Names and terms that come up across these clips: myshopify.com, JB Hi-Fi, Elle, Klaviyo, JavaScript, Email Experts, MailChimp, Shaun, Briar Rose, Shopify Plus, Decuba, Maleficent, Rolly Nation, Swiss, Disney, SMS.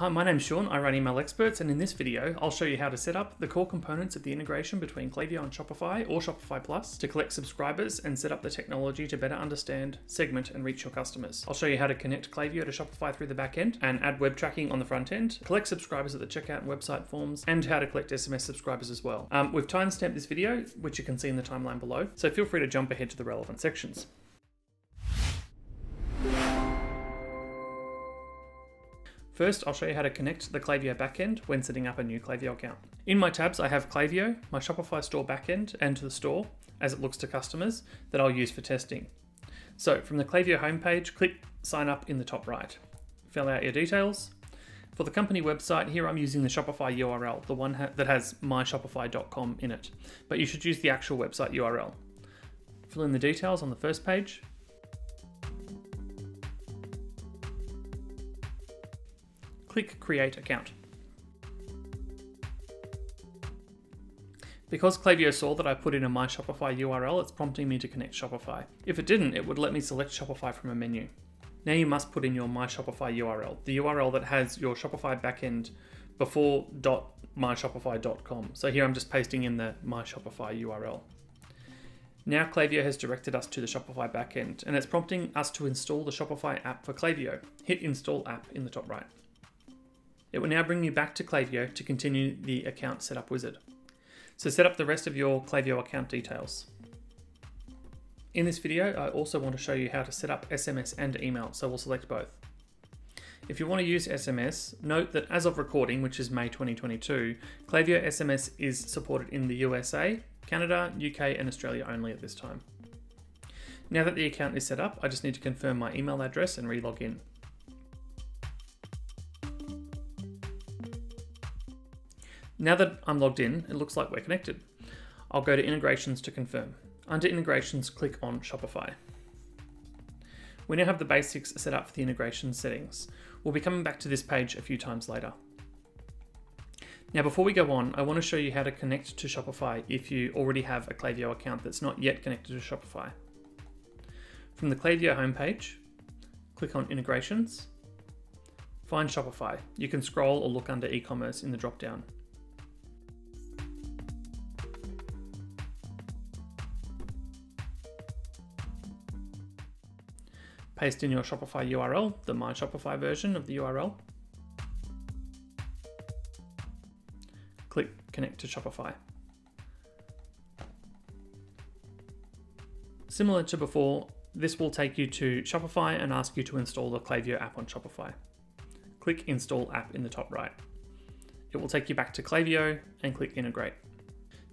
Hi, my name's Shaun, I run Email Experts, and in this video, I'll show you how to set up the core components of the integration between Klaviyo and Shopify or Shopify Plus to collect subscribers and set up the technology to better understand, segment, and reach your customers. I'll show you how to connect Klaviyo to Shopify through the back end and add web tracking on the front end, collect subscribers at the checkout and website forms, and how to collect SMS subscribers as well. We've timestamped this video, which you can see in the timeline below, so feel free to jump ahead to the relevant sections. First, I'll show you how to connect the Klaviyo backend when setting up a new Klaviyo account. In my tabs, I have Klaviyo, my Shopify store backend, and the store, as it looks to customers, that I'll use for testing. So from the Klaviyo homepage, click Sign Up in the top right. Fill out your details. For the company website, here I'm using the Shopify URL, the one that has myshopify.com in it, but you should use the actual website URL. Fill in the details on the first page. Click Create Account. Because Klaviyo saw that I put in a My Shopify URL, it's prompting me to connect Shopify. If it didn't, it would let me select Shopify from a menu. Now you must put in your My Shopify URL, the URL that has your Shopify backend before .myshopify.com. So here I'm just pasting in the My Shopify URL. Now Klaviyo has directed us to the Shopify backend, and it's prompting us to install the Shopify app for Klaviyo. Hit Install App in the top right. It will now bring you back to Klaviyo to continue the account setup wizard. So set up the rest of your Klaviyo account details. In this video, I also want to show you how to set up SMS and email, so we'll select both. If you want to use SMS, note that as of recording, which is May 2022, Klaviyo SMS is supported in the USA, Canada, UK, and Australia only at this time. Now that the account is set up, I just need to confirm my email address and re-log in. Now that I'm logged in, it looks like we're connected. I'll go to Integrations to confirm. Under Integrations, click on Shopify. We now have the basics set up for the integration settings. We'll be coming back to this page a few times later. Now, before we go on, I want to show you how to connect to Shopify if you already have a Klaviyo account that's not yet connected to Shopify. From the Klaviyo homepage, click on Integrations, find Shopify. You can scroll or look under e-commerce in the drop-down. Paste in your Shopify URL, the My Shopify version of the URL. Click Connect to Shopify. Similar to before, this will take you to Shopify and ask you to install the Klaviyo app on Shopify. Click Install App in the top right. It will take you back to Klaviyo and click Integrate.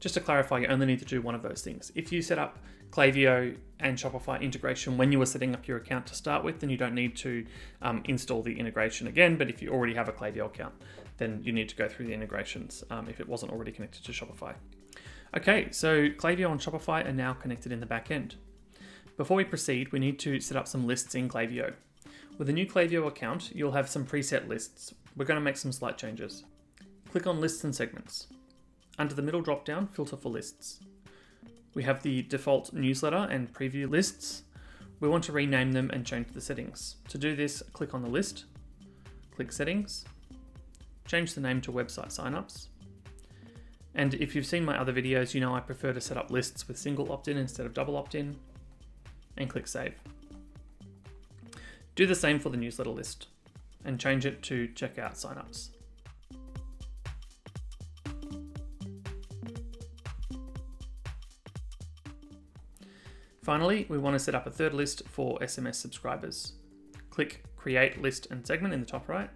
Just to clarify, you only need to do one of those things. If you set up Klaviyo and Shopify integration when you were setting up your account to start with, then you don't need to install the integration again. But if you already have a Klaviyo account, then you need to go through the integrations if it wasn't already connected to Shopify. Okay, so Klaviyo and Shopify are now connected in the back end. Before we proceed, we need to set up some lists in Klaviyo. With a new Klaviyo account, you'll have some preset lists. We're going to make some slight changes. Click on Lists and Segments. Under the middle drop-down, filter for lists. We have the default newsletter and preview lists. We want to rename them and change the settings. To do this, click on the list, click Settings, change the name to Website Signups. And if you've seen my other videos, you know I prefer to set up lists with single opt-in instead of double opt-in, and click Save. Do the same for the newsletter list and change it to Checkout Signups. Finally, we want to set up a third list for SMS subscribers. Click Create List and Segment in the top right,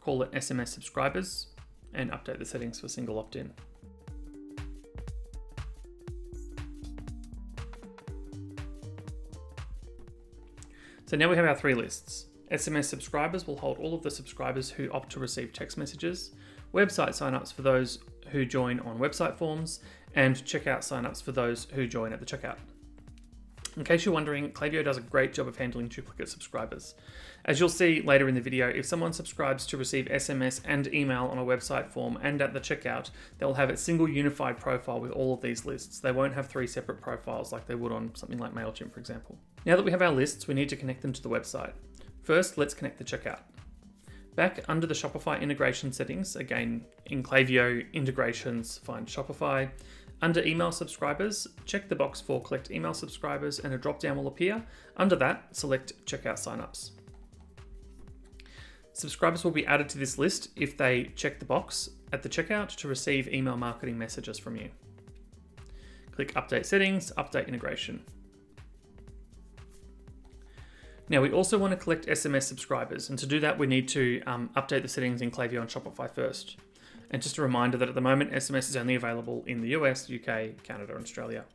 call it SMS Subscribers, and update the settings for single opt-in. So now we have our three lists. SMS subscribers will hold all of the subscribers who opt to receive text messages, website signups for those who join on website forms, and checkout signups for those who join at the checkout. In case you're wondering, Klaviyo does a great job of handling duplicate subscribers. As you'll see later in the video, if someone subscribes to receive SMS and email on a website form and at the checkout, they'll have a single unified profile with all of these lists. They won't have three separate profiles like they would on something like MailChimp, for example. Now that we have our lists, we need to connect them to the website. First, let's connect the checkout. Back under the Shopify integration settings, again, in Klaviyo, integrations, find Shopify. Under email subscribers, check the box for collect email subscribers and a dropdown will appear. Under that, select checkout signups. Subscribers will be added to this list if they check the box at the checkout to receive email marketing messages from you. Click Update Settings, Update Integration. Now we also want to collect SMS subscribers, and to do that we need to update the settings in Klaviyo and Shopify first. And just a reminder that at the moment SMS is only available in the US, UK, Canada and Australia.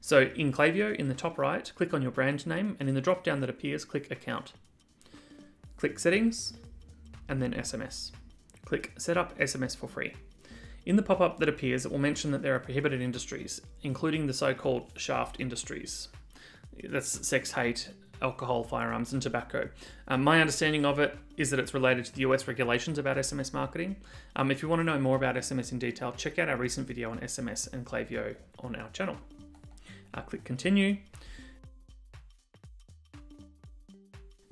So in Klaviyo, in the top right, click on your brand name and in the drop down that appears, click Account. Click Settings and then SMS. Click Set up SMS for free. In the pop-up that appears, it will mention that there are prohibited industries, including the so-called shaft industries. That's sex, hate, alcohol, firearms, and tobacco. My understanding of it is that it's related to the US regulations about SMS marketing. If you want to know more about SMS in detail, check out our recent video on SMS and Klaviyo on our channel. Click Continue.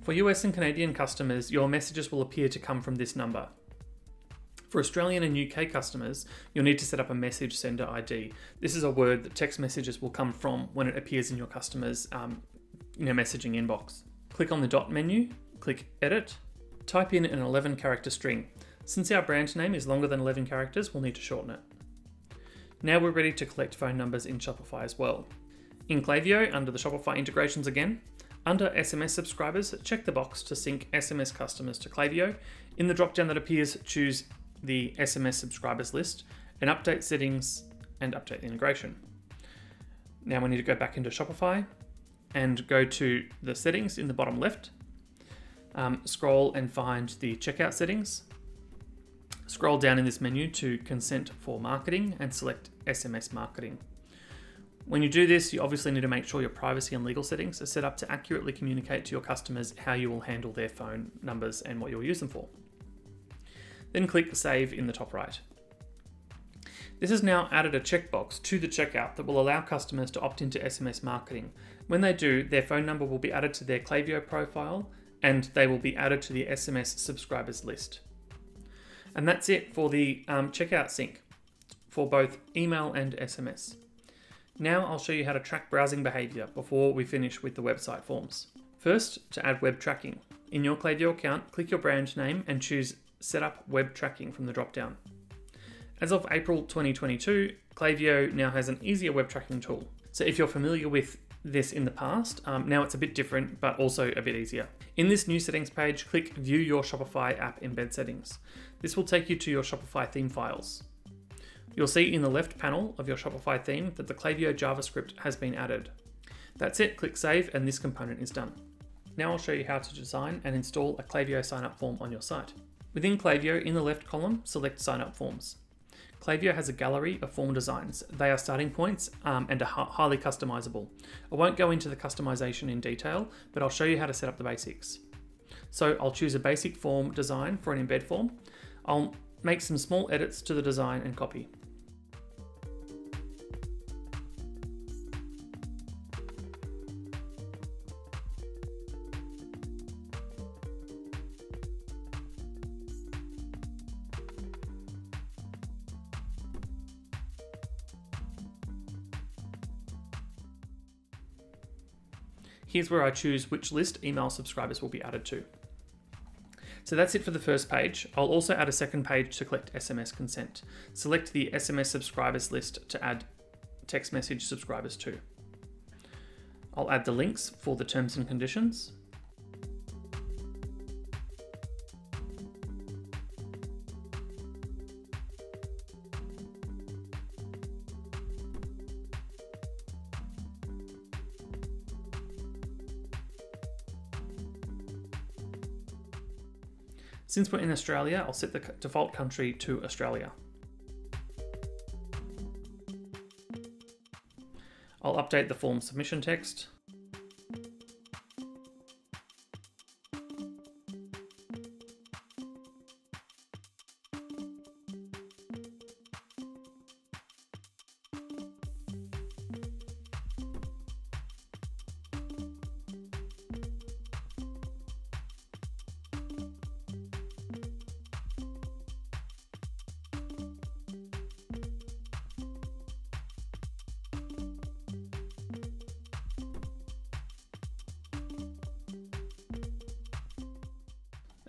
For US and Canadian customers, your messages will appear to come from this number. For Australian and UK customers, you'll need to set up a message sender ID. This is a word that text messages will come from when it appears in your customer's messaging inbox. Click on the dot menu, click Edit, type in an 11-character string. Since our brand name is longer than 11 characters, we'll need to shorten it. Now we're ready to collect phone numbers in Shopify as well. In Klaviyo, under the Shopify integrations again, under SMS subscribers, check the box to sync SMS customers to Klaviyo. In the drop-down that appears, choose the SMS subscribers list and update settings and update the integration. Now we need to go back into Shopify and go to the settings in the bottom left, scroll and find the checkout settings, scroll down in this menu to consent for marketing and select SMS marketing. When you do this, you obviously need to make sure your privacy and legal settings are set up to accurately communicate to your customers how you will handle their phone numbers and what you'll use them for. Then click Save in the top right. This has now added a checkbox to the checkout that will allow customers to opt into SMS marketing. When they do, their phone number will be added to their Klaviyo profile and they will be added to the SMS subscribers list. And that's it for the checkout sync for both email and SMS. Now I'll show you how to track browsing behavior before we finish with the website forms. First, to add web tracking. In your Klaviyo account, click your brand name and choose Set up web tracking from the dropdown. As of April 2022, Klaviyo now has an easier web tracking tool. So if you're familiar with this in the past, now it's a bit different, but also a bit easier. In this new settings page, click View your Shopify app embed settings. This will take you to your Shopify theme files. You'll see in the left panel of your Shopify theme that the Klaviyo JavaScript has been added. That's it, click Save, and this component is done. Now I'll show you how to design and install a Klaviyo signup form on your site. Within Klaviyo, in the left column, select Sign Up Forms. Klaviyo has a gallery of form designs. They are starting points and are highly customizable. I won't go into the customization in detail, but I'll show you how to set up the basics. So I'll choose a basic form design for an embed form. I'll make some small edits to the design and copy. Here's where I choose which list email subscribers will be added to. So that's it for the first page. I'll also add a second page to collect SMS consent. Select the SMS subscribers list to add text message subscribers to. I'll add the links for the terms and conditions. Since we're in Australia, I'll set the default country to Australia. I'll update the form submission text.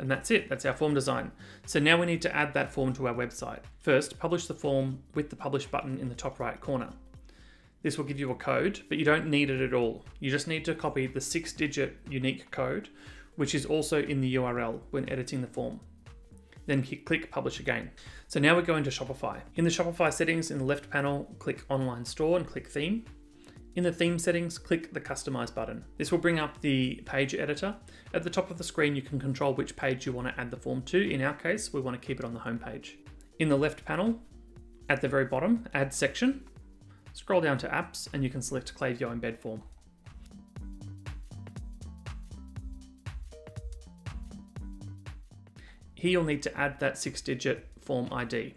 And that's it, that's our form design. So now we need to add that form to our website. First, publish the form with the publish button in the top right corner. This will give you a code, but you don't need it at all. You just need to copy the 6-digit unique code, which is also in the URL when editing the form. Then click publish again. So now we're going to Shopify. In the Shopify settings in the left panel, click online store and click theme. In the theme settings, click the customize button. This will bring up the page editor. At the top of the screen, you can control which page you want to add the form to. In our case, we want to keep it on the home page. In the left panel, at the very bottom, add section, scroll down to apps, and you can select Klaviyo embed form. Here you'll need to add that 6-digit form ID.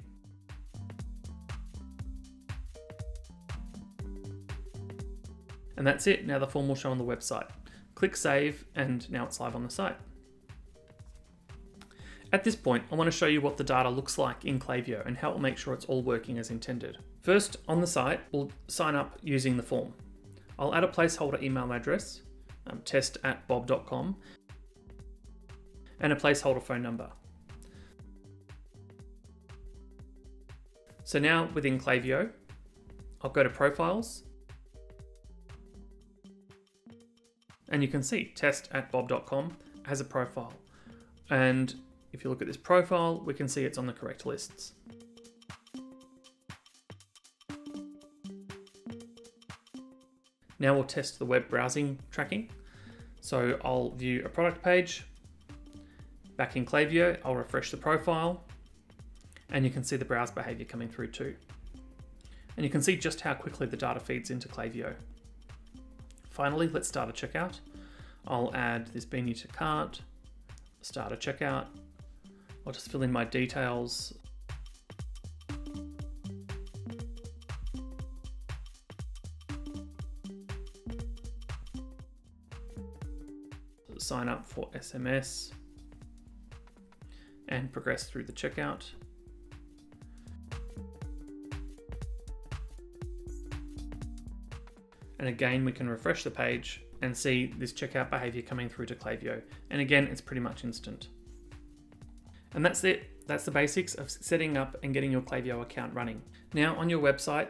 And that's it, now the form will show on the website. Click save, and now it's live on the site. At this point, I want to show you what the data looks like in Klaviyo and how it will make sure it's all working as intended. First, on the site, we'll sign up using the form. I'll add a placeholder email address, test@bob.com, and a placeholder phone number. So now within Klaviyo, I'll go to Profiles, and you can see test@bob.com has a profile. And if you look at this profile, we can see it's on the correct lists. Now we'll test the web browsing tracking. So I'll view a product page. Back in Klaviyo, I'll refresh the profile, and you can see the browse behavior coming through too. And you can see just how quickly the data feeds into Klaviyo. Finally, let's start a checkout. I'll add this beanie to cart, start a checkout. I'll just fill in my details. Sign up for SMS and progress through the checkout. And again, we can refresh the page and see this checkout behavior coming through to Klaviyo. And again, it's pretty much instant. And that's it. That's the basics of setting up and getting your Klaviyo account running. Now on your website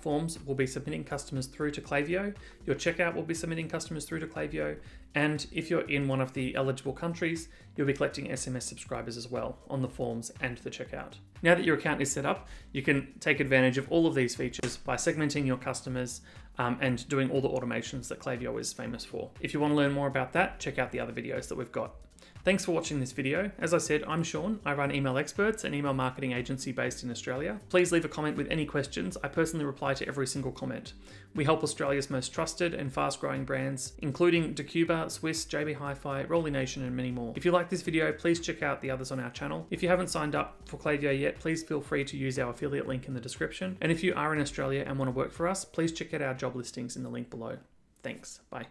forms will be submitting customers through to Klaviyo, your checkout will be submitting customers through to Klaviyo, and if you're in one of the eligible countries, you'll be collecting SMS subscribers as well on the forms and the checkout. Now that your account is set up, you can take advantage of all of these features by segmenting your customers and doing all the automations that Klaviyo is famous for. If you want to learn more about that, check out the other videos that we've got. Thanks for watching this video. As I said, I'm Shaun. I run Email Experts, an email marketing agency based in Australia. Please leave a comment with any questions. I personally reply to every single comment. We help Australia's most trusted and fast-growing brands, including Decuba, Swiss, JB Hi-Fi, Rolly Nation, and many more. If you like this video, please check out the others on our channel. If you haven't signed up for Klaviyo yet, please feel free to use our affiliate link in the description. And if you are in Australia and want to work for us, please check out our job listings in the link below. Thanks. Bye.